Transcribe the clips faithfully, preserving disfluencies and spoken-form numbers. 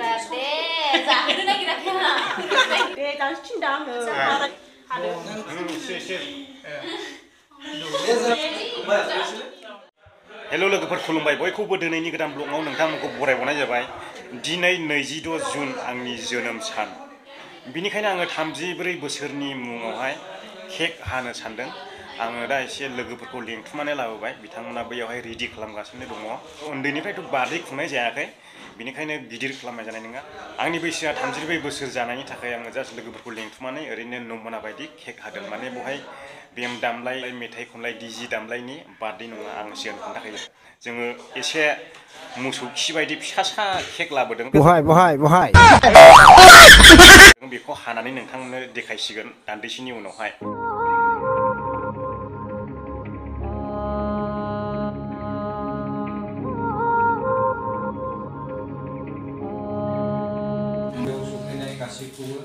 Hello, look for Columbia. Boy, who would any good and blow on and come up for a one of the way? Dinay Nazido Zun and Mizunum San. Binikana Tamzi Bri Buserni Mungai, Cake Hannah Sandan, and I said Lugupo linked Manela by Bitana Bay Ridi Clamgas in the Domo. On the Nipa to Badik Majake, Binikana Bidir Clamazananga, Anibisha Tamzi Buserzani Takayanga, just Lugupo linked money, Rene Nomana by Dick, Cake Hadan Manebohai. Bim damlay, metai kumlay, dizzy damlay, ni, badin ang siyan kumlay. Zungo ishe musuki by deep shasha, kekla budung. Buhay, buhay, buhay. Biko hananin ang tang dekay sigan, tandisin yung nohay. Sukinay kasi kuwa,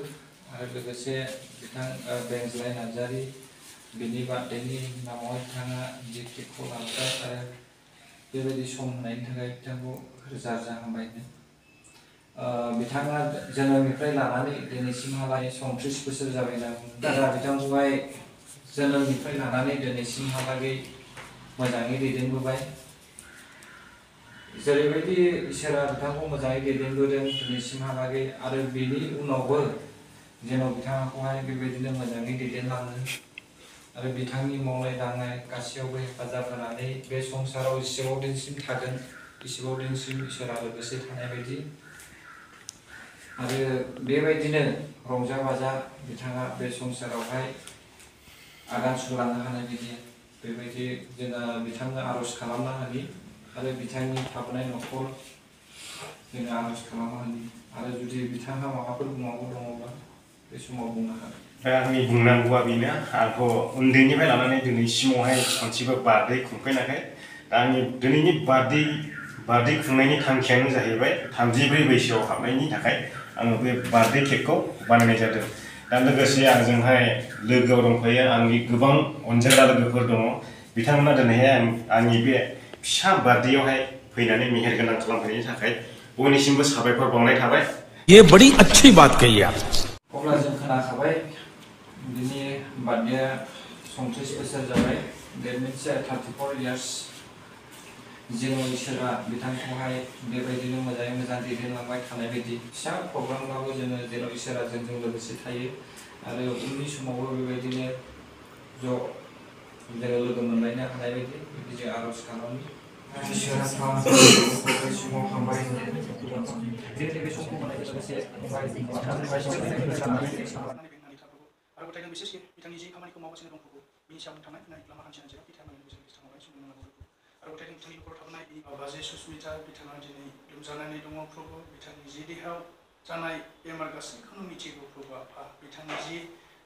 harap kasi bitang benzlay najari. Bini badeni namoi thanga jikik kolamta sare bebedi som nain thagai thango rojaja hambaine bithanga janamniफ्राय लानानै दिनैसिमहालागै सैंतीस बोसोर जाबाय दा दादा बिथांखौहाय जोनोमनिफ्राय लानानै दिनैसिमहालागै मोजाङै दैदेनबोबाय जेरैबायदि इसोरा बिथांखौ मोजाङै दैदेनबोदों दिनैसिमहालागै आरो बेनि उनावबो जेन' बिथांखौहाय बेबायदिनो मोजाङै दैदेनलांनो आरो बिथांनि मावनाय दांनाय गासियावबो हेफाजाब होनानै बे संसाराव इसेबाव दिनसिम थागोन इसेबाव दिनसिम इसोरा लोगोसे थानाय बायदि आरो बेबायदिनो रंजा बाजा बिथाङा बे संसारावहाय आगान सुरलांनो हानाय बायदि बेबायदि जोंना बिथांनो आर'ज खालामना होनि आरो बिथांनि थाबोनाय न'खर जोंना आर'ज खालामना होनि आरो जुदि बिथाङा माबाफोर बुंनांगौ दङब्ला बे समाव बुंनो हागोन आंनि बुंनांगौआ बेनो आंखौ उन्दैनिफ्राय लानानै दिनैसिमावहाय सानसेबो बादै खुंफैनाखै दा आंनि दिनैनि बादै बादै खुंनायनि थांखियानो जाहैबाय थामजिब्रै बैसोआव हाबनायनि थाखाय आङो बे बादै केकखौ बानायनाय जादों दा लोगोसे आंजोंहाय लोगोआव दंफायो आंनि गोबां अनजादा लोगोफोर दङ बिथांमोना दिनैहाय आंनि बे फिसा बादैयावहाय फैनानै मेहेर गोनां खालामनायनि थाखाय बयनिसिमबो साबायखर बावनाय थाबाय ये बड़ी अच्छी बात कही आप अब्ला जों खोनाखाबाय Dini badnya songtris besar jawai, demi saya thirty-four years jenuh isyarat bintang kuhai, berbagai jenuh majai majai diri lambai tanah berdi. Siapa program lagu jenuh jenuh isyarat jenjung lebih setai, ada ini semua berbagai jenuh jo jenuh lebih mendainnya tanah berdi, berdi arus kanon. Isyarat tanah berdi semua kembali. Dia lebih suka mana kita bersih, kembali. आरो गथायनो बिसेसखि बिथांनि जि खामानिखौ मावगासिनो दं बेखौ बिनि सायाव थांनाय नायख लामा हान्थिनाय जायो बिथांमोननि बिसेसखि थांबाय सुबुंनो नांगौ आरो गथायनि बिथांनि न'खराव थाबोनाय बिनि बाजै सुस्मिता बिथाङा दिनै लोमजानानै दङ प्रभु बिथांनि जि देहायाव जानाय बेमार गासैखौबो मिथिगौ प्रभु आफा बिथांनि जि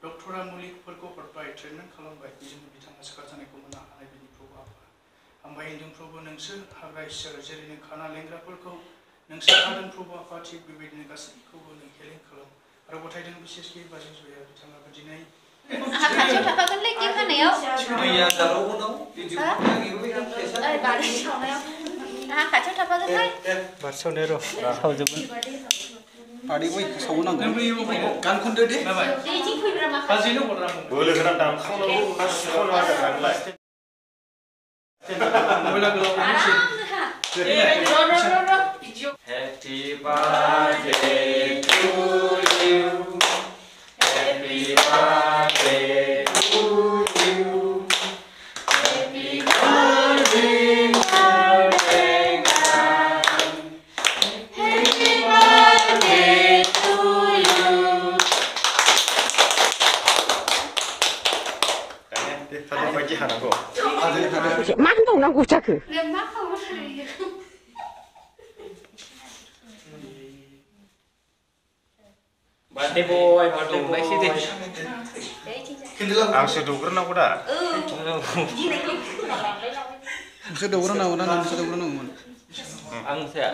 डक्टरा मुलिफोरखौ हरबाय ट्रिटमेन्ट खालामबाय बिजोंनो बिथाङा सोखार जानायखौ मोननो हानाय बिनि प्रभु आफा हामबाय होनदों प्रभु नोंसोर हाग्रा इसोर जेरै नों खाना लेंग्राफोरखौ नोंसोर हादों प्रभु आफा थिग बेबायदिनो गासैखौबो नों हेलें खालाम आरो गथायदों बिसेसखि बाजै सुया Happy birthday to you. Happy birthday. Mandu cakap. Bade boy, bade boy. Angsa doger nak udah. Angsa doger nak udah, angsa doger nak udah. Angsa.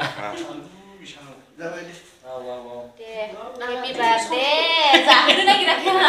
Happy birthday. Jangan nak kita kena.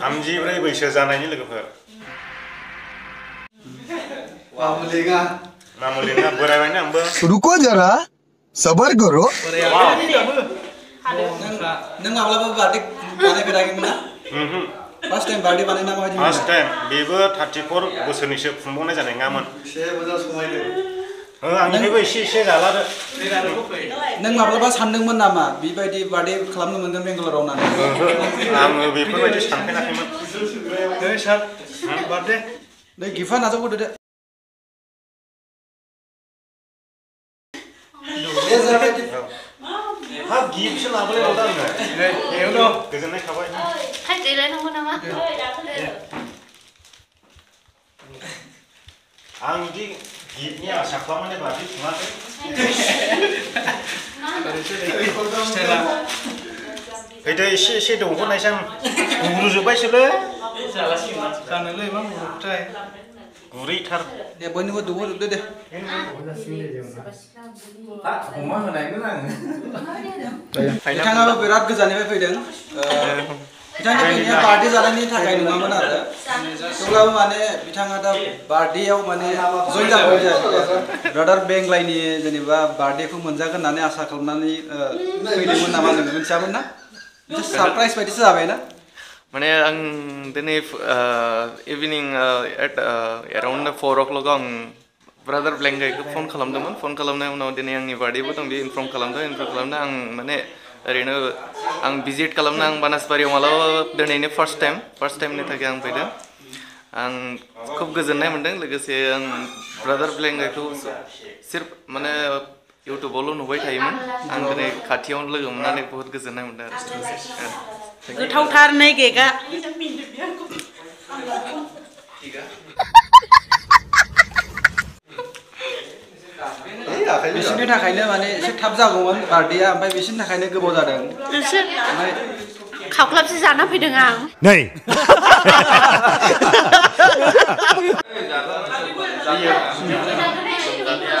थामजिब्रै बैसो जानायनि लोगोफोर मामुलिंगा मामुलिंगा बोरायबायना आंबो रुको जरा सबर करो नों माब्लाबा बार्थडे बानायफेराखैमोन ना फर्स्ट टाइम बार्थडे बानायना माबायदि फर्स्ट टाइम बेबो थामजिब्रै बोसोरनिसो खुंबावनाय जानाय नङामोन एसे मोजां समायदो हो आंनिबो एसे एसे जालादो नों माब्लाबा सानदोंमोन नामा बेबायदि बार्थडे खालामनो मोनगोन बेंगलराव नानै आङो बेफोरबायदि सानफेराखैमोन दे सार बार्थडे नै गिफ्ट नाजावबोदो दे हाब गिफ्टसो लाबोलाय लादो आङो नै एवनो गोजोननाय थाबाय हाय देलायनांगौ नामा ओइ दाखोलो आं दि गिफ्टनि आशा खालामनानै बादि खुङाखै फैदो एसे एसे दंहरनायसां गुरुजोबबायसोलै जालासिगोन जानोलै मा गुरुथाय गुरैथार दे बयनिबो दौहरजोबदो दे अमा होनायमोन आङो बिथाङाबो बिराद गोजाननिफ्राय फैदों बिथांनि बार्थडे जानायनि थाखाय नङामोन आरो थेवब्लाबो माने बिथाङा दा बार्थडेआव माने जयन जाबाय ब्रादार बेंगलायनि जेनेबा बार्थडेखौ मोनजागोन होननानै आसा खालामनानै फैदोंमोन नामा जों मिथियामोन ना सरप्राइज बायदिसो जाबाय ना माने आं दिनै evening at around four o'clock आं ब्रादार बेंगलायखौ फन खालामदोंमोन फन खालामनाय उनाव दिनै आंनि बार्थडेबो दं बे इनफर्म खालामदों इनफर्म खालामदों आं माने ओरैनो आं भिजिट खालामना आं बानासबारियाव मालाबा दिनैनि फार्स्ट टाइम फार्स्ट टाइमनि थाखाय आं फैदों आं खुब गोजोननाय मोनदों लोगोसे आं ब्रादार बेंगलायखौ सिर्फ माने इउटुबावल' नुबाय थायोमोन आं दिनै खाथियावनो लोगो मोननानै बहुत गोजोननाय मोनदों आरो गोथावथार नै केकआ बिसिनि थाखायनो माने एसे थाब जागौमोन बार्थडेआ ओमफ्राय बिसिनि थाखायनो गोबाव जादों ओमफ्राय खावख्लाबसे जाना फैदों आं नै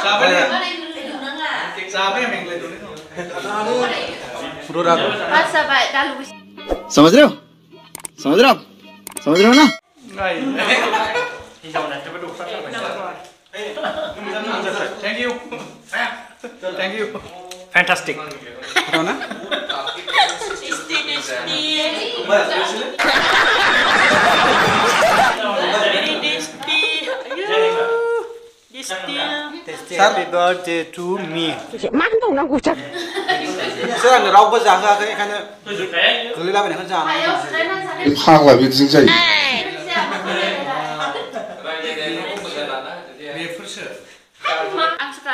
जाबाय जाबाय मेंलाय दं पुरा पास जाबाय दालु समझ रहे हो समझ रहे हो समझ रहे हो ना नहीं ये जाना तो डोक्टर जाबाय Thank you. Thank you. Fantastic. Corona? Happy birthday to me. Mang đâu nó chặt. Sao anh rau bơ già ra cái cái này. Cứ lấy ra bên này con già. Khang quả biết dính dày.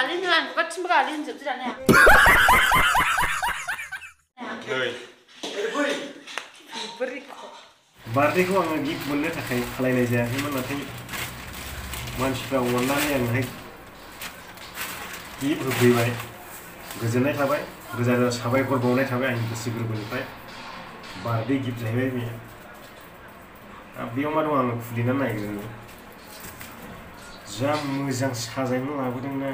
Lên rồi, bắt chim gà lên giúp cho nè. Rồi. Rồi. Bardiखौ आङो gift मोननो थाखाय खालायनाय जायाखैमोन नाथाय मानसिफ्रा अननानै आंनोहाय gift होफैबाय गोजोननाय थाबाय रोजा रोजा साबायखर बावनाय थाबाय आंनि गोसो गोरबोनिफ्राय बार्थडे गिफ्ट जाहैबाय बेयो दा बेयाव मा दं आङो खुलिनानै नायनो जा मोजां साजायनो लाबोदों ना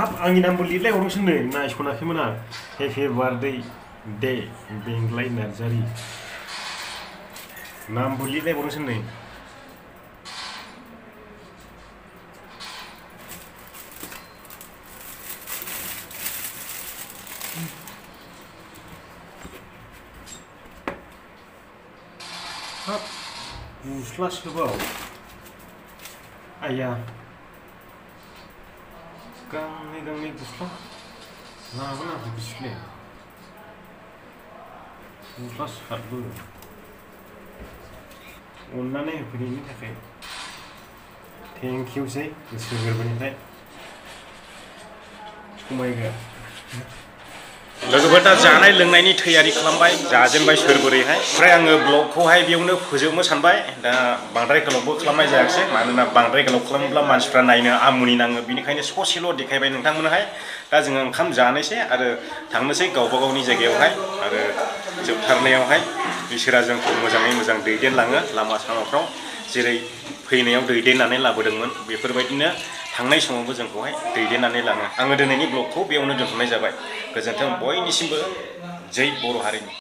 आप आंनि नामबो लिरलाय हरनोसै नै नायस'नाखैमोन आं हेपि बार्थडे दे बेंगलाय नार्जारि नामबो लिरलाय हरनोसै नै हाब गुस्ला सोबाव आया गांनै गांनै गुस्ला लाबोनांगौ बिसोरनो गुस्ला सारबो अननानै होफैनायनि थाखाय थेंक इउसै गोसो गोरबोनिफ्राय समायगोन लोगोफोरा जानाय लोंनायनि तैयारी खालामबाय जाजेनबाय सोरबोरैहाय ओमफ्राय आङो ब्लगखौहाय बेयावनो फोजोबनो सानबाय दा बांद्राय गोलावबो खालामनाय जायाखै मानोना बांद्राय गोलाव खालामब्ला मानसिफ्रा नायनो आमुनि नाङो बेनिखायनो ससेल' देखायबाय नोंथांमोननोहाय दा जोङो ओंखाम जानोसै आरो थांनोसै गावबा गावनि जायगायावहाय आरो जोबथारनायावहाय बिसोरा जोंखौ मोजाङै मोजां दैदेनलाङो लामा सामाफ्राव जेरै फैनायाव दैदेननानै लाबोदोंमोन बेफोरबायदिनो थांनाय समावबो जोंखौहाय दैदेननानै लाङो आङो दिनैनि ब्लगखौ बेयावनो दोनथ'नाय जाबाय गोजोन्थों बयनिसिमबो जै बर' हारिनि